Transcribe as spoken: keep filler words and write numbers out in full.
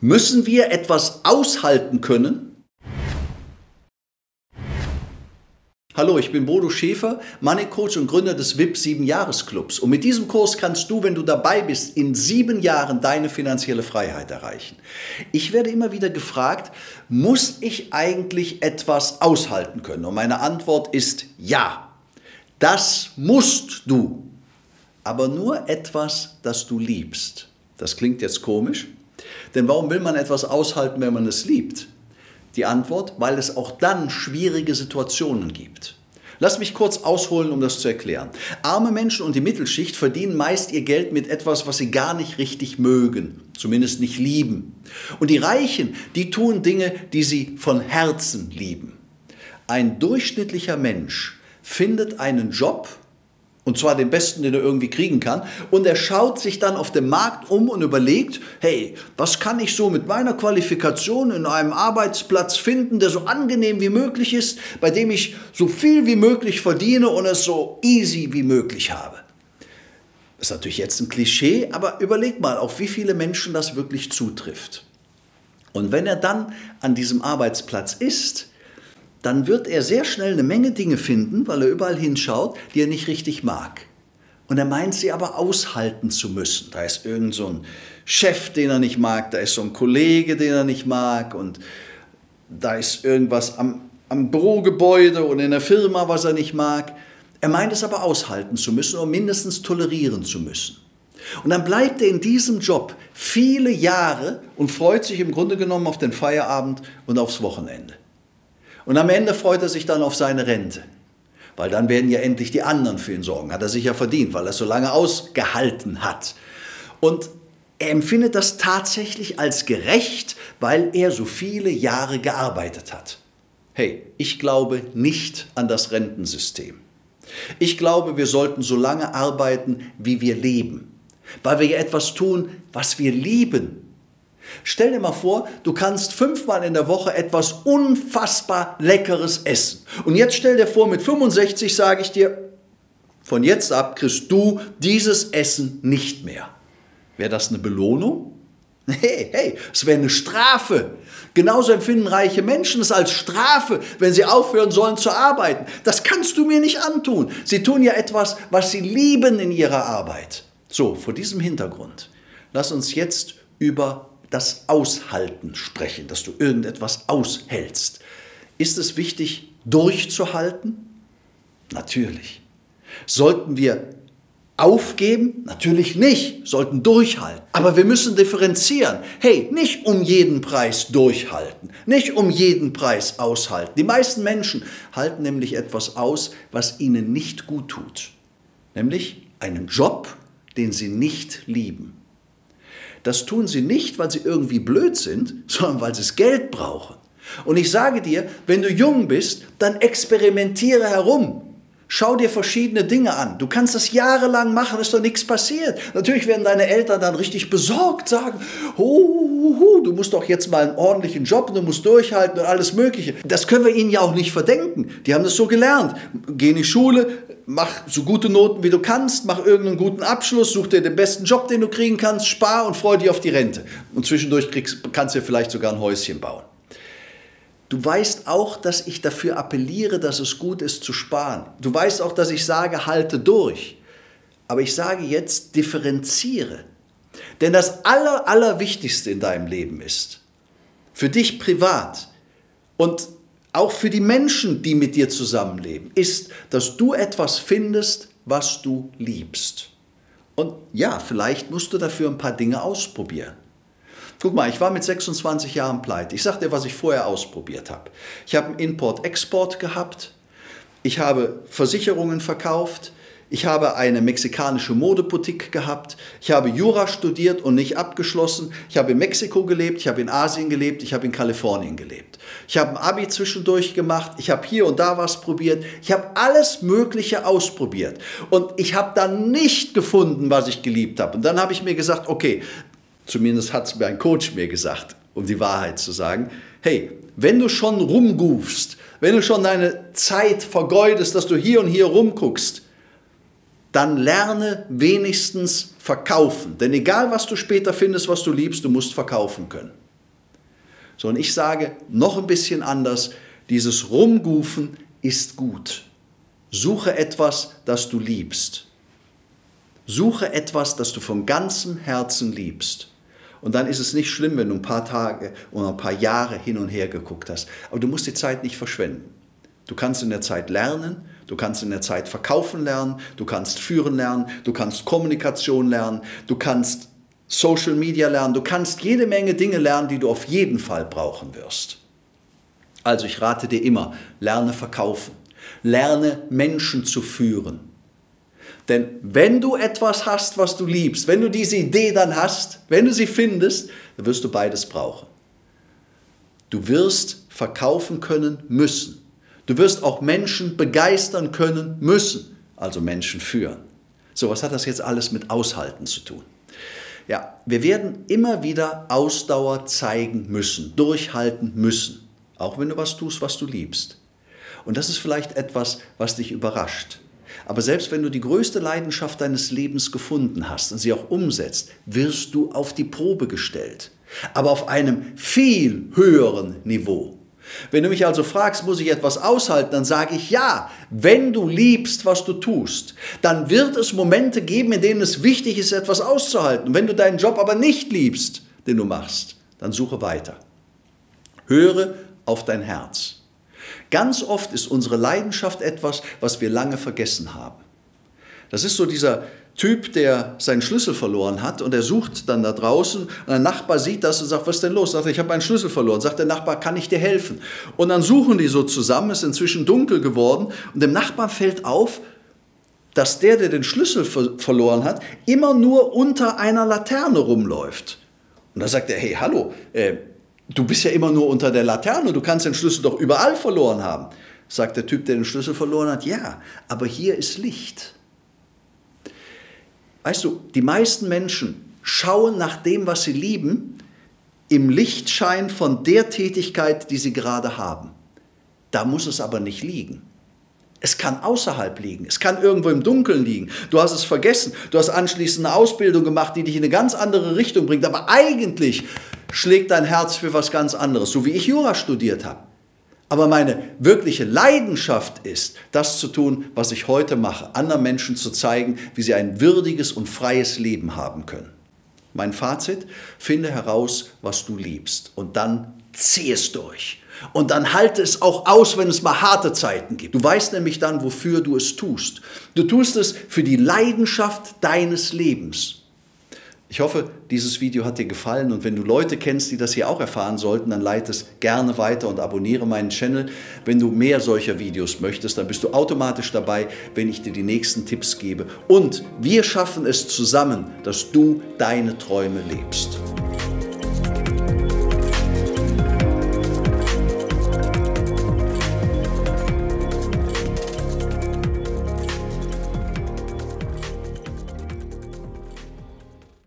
Müssen wir etwas aushalten können? Hallo, ich bin Bodo Schäfer, Money Coach und Gründer des W I P sieben Jahres Clubs. Und mit diesem Kurs kannst du, wenn du dabei bist, in sieben Jahren deine finanzielle Freiheit erreichen. Ich werde immer wieder gefragt, muss ich eigentlich etwas aushalten können? Und meine Antwort ist ja. Das musst du. Aber nur etwas, das du liebst. Das klingt jetzt komisch. Denn warum will man etwas aushalten, wenn man es liebt? Die Antwort, weil es auch dann schwierige Situationen gibt. Lass mich kurz ausholen, um das zu erklären. Arme Menschen und die Mittelschicht verdienen meist ihr Geld mit etwas, was sie gar nicht richtig mögen, zumindest nicht lieben. Und die Reichen, die tun Dinge, die sie von Herzen lieben. Ein durchschnittlicher Mensch findet einen Job, und zwar den besten, den er irgendwie kriegen kann. Und er schaut sich dann auf dem Markt um und überlegt, hey, was kann ich so mit meiner Qualifikation in einem Arbeitsplatz finden, der so angenehm wie möglich ist, bei dem ich so viel wie möglich verdiene und es so easy wie möglich habe. Das ist natürlich jetzt ein Klischee, aber überleg mal, auf wie viele Menschen das wirklich zutrifft. Und wenn er dann an diesem Arbeitsplatz ist, dann wird er sehr schnell eine Menge Dinge finden, weil er überall hinschaut, die er nicht richtig mag. Und er meint, sie aber aushalten zu müssen. Da ist irgend so ein Chef, den er nicht mag, da ist so ein Kollege, den er nicht mag und da ist irgendwas am, am Bürogebäude und in der Firma, was er nicht mag. Er meint, es aber aushalten zu müssen und mindestens tolerieren zu müssen. Und dann bleibt er in diesem Job viele Jahre und freut sich im Grunde genommen auf den Feierabend und aufs Wochenende. Und am Ende freut er sich dann auf seine Rente, weil dann werden ja endlich die anderen für ihn sorgen. Hat er sich ja verdient, weil er es so lange ausgehalten hat. Und er empfindet das tatsächlich als gerecht, weil er so viele Jahre gearbeitet hat. Hey, ich glaube nicht an das Rentensystem. Ich glaube, wir sollten so lange arbeiten, wie wir leben, weil wir ja etwas tun, was wir lieben. Stell dir mal vor, du kannst fünfmal in der Woche etwas unfassbar Leckeres essen. Und jetzt stell dir vor, mit fünfundsechzig sage ich dir, von jetzt ab kriegst du dieses Essen nicht mehr. Wäre das eine Belohnung? Hey, hey, es wäre eine Strafe. Genauso empfinden reiche Menschen es als Strafe, wenn sie aufhören sollen zu arbeiten. Das kannst du mir nicht antun. Sie tun ja etwas, was sie lieben in ihrer Arbeit. So, vor diesem Hintergrund, lass uns jetzt über das Aushalten sprechen, dass du irgendetwas aushältst. Ist es wichtig, durchzuhalten? Natürlich. Sollten wir aufgeben? Natürlich nicht. Sollten durchhalten. Aber wir müssen differenzieren. Hey, nicht um jeden Preis durchhalten. Nicht um jeden Preis aushalten. Die meisten Menschen halten nämlich etwas aus, was ihnen nicht gut tut. Nämlich einen Job, den sie nicht lieben. Das tun sie nicht, weil sie irgendwie blöd sind, sondern weil sie das Geld brauchen. Und ich sage dir, wenn du jung bist, dann experimentiere herum. Schau dir verschiedene Dinge an. Du kannst das jahrelang machen, ist doch nichts passiert. Natürlich werden deine Eltern dann richtig besorgt sagen, oh, du musst doch jetzt mal einen ordentlichen Job, du musst durchhalten und alles Mögliche. Das können wir ihnen ja auch nicht verdenken. Die haben das so gelernt. Geh in die Schule, mach so gute Noten, wie du kannst, mach irgendeinen guten Abschluss, such dir den besten Job, den du kriegen kannst, spar und freu dich auf die Rente. Und zwischendurch kriegst, kannst du dir vielleicht sogar ein Häuschen bauen. Du weißt auch, dass ich dafür appelliere, dass es gut ist zu sparen. Du weißt auch, dass ich sage, halte durch. Aber ich sage jetzt, differenziere. Denn das Aller, Allerwichtigste in deinem Leben ist, für dich privat und auch für die Menschen, die mit dir zusammenleben, ist, dass du etwas findest, was du liebst. Und ja, vielleicht musst du dafür ein paar Dinge ausprobieren. Guck mal, ich war mit sechsundzwanzig Jahren pleite. Ich sag dir, was ich vorher ausprobiert habe. Ich habe einen Import-Export gehabt. Ich habe Versicherungen verkauft. Ich habe eine mexikanische Modeboutique gehabt. Ich habe Jura studiert und nicht abgeschlossen. Ich habe in Mexiko gelebt. Ich habe in Asien gelebt. Ich habe in Kalifornien gelebt. Ich habe ein Abi zwischendurch gemacht. Ich habe hier und da was probiert. Ich habe alles Mögliche ausprobiert. Und ich habe dann nicht gefunden, was ich geliebt habe. Und dann habe ich mir gesagt, okay, zumindest hat es mir ein Coach mir gesagt, um die Wahrheit zu sagen. Hey, wenn du schon rumgufst, wenn du schon deine Zeit vergeudest, dass du hier und hier rumguckst, dann lerne wenigstens verkaufen. Denn egal, was du später findest, was du liebst, du musst verkaufen können. Sondern ich sage noch ein bisschen anders, dieses Rumgufen ist gut. Suche etwas, das du liebst. Suche etwas, das du von ganzem Herzen liebst. Und dann ist es nicht schlimm, wenn du ein paar Tage oder ein paar Jahre hin und her geguckt hast. Aber du musst die Zeit nicht verschwenden. Du kannst in der Zeit lernen, du kannst in der Zeit verkaufen lernen, du kannst führen lernen, du kannst Kommunikation lernen, du kannst Social Media lernen, du kannst jede Menge Dinge lernen, die du auf jeden Fall brauchen wirst. Also ich rate dir immer, lerne verkaufen, lerne Menschen zu führen. Denn wenn du etwas hast, was du liebst, wenn du diese Idee dann hast, wenn du sie findest, dann wirst du beides brauchen. Du wirst verkaufen können müssen. Du wirst auch Menschen begeistern können müssen, also Menschen führen. So, was hat das jetzt alles mit Aushalten zu tun? Ja, wir werden immer wieder Ausdauer zeigen müssen, durchhalten müssen. Auch wenn du was tust, was du liebst. Und das ist vielleicht etwas, was dich überrascht. Aber selbst wenn du die größte Leidenschaft deines Lebens gefunden hast und sie auch umsetzt, wirst du auf die Probe gestellt. Aber auf einem viel höheren Niveau. Wenn du mich also fragst, muss ich etwas aushalten, dann sage ich ja. Wenn du liebst, was du tust, dann wird es Momente geben, in denen es wichtig ist, etwas auszuhalten. Und wenn du deinen Job aber nicht liebst, den du machst, dann suche weiter. Höre auf dein Herz. Ganz oft ist unsere Leidenschaft etwas, was wir lange vergessen haben. Das ist so dieser Typ, der seinen Schlüssel verloren hat und er sucht dann da draußen und der Nachbar sieht das und sagt, was ist denn los? Sagt er, ich habe meinen Schlüssel verloren. Sagt der Nachbar, kann ich dir helfen? Und dann suchen die so zusammen, ist inzwischen dunkel geworden und dem Nachbarn fällt auf, dass der, der den Schlüssel ver- verloren hat, immer nur unter einer Laterne rumläuft. Und da sagt er, hey, hallo, äh, du bist ja immer nur unter der Laterne, du kannst den Schlüssel doch überall verloren haben. Sagt der Typ, der den Schlüssel verloren hat, ja, aber hier ist Licht. Weißt du, die meisten Menschen schauen nach dem, was sie lieben, im Lichtschein von der Tätigkeit, die sie gerade haben. Da muss es aber nicht liegen. Es kann außerhalb liegen, es kann irgendwo im Dunkeln liegen. Du hast es vergessen, du hast anschließend eine Ausbildung gemacht, die dich in eine ganz andere Richtung bringt, aber eigentlich schlägt dein Herz für was ganz anderes, so wie ich Jura studiert habe. Aber meine wirkliche Leidenschaft ist, das zu tun, was ich heute mache, anderen Menschen zu zeigen, wie sie ein würdiges und freies Leben haben können. Mein Fazit, finde heraus, was du liebst und dann zieh es durch. Und dann halte es auch aus, wenn es mal harte Zeiten gibt. Du weißt nämlich dann, wofür du es tust. Du tust es für die Leidenschaft deines Lebens. Ich hoffe, dieses Video hat dir gefallen und wenn du Leute kennst, die das hier auch erfahren sollten, dann leite es gerne weiter und abonniere meinen Channel. Wenn du mehr solcher Videos möchtest, dann bist du automatisch dabei, wenn ich dir die nächsten Tipps gebe. Und wir schaffen es zusammen, dass du deine Träume lebst.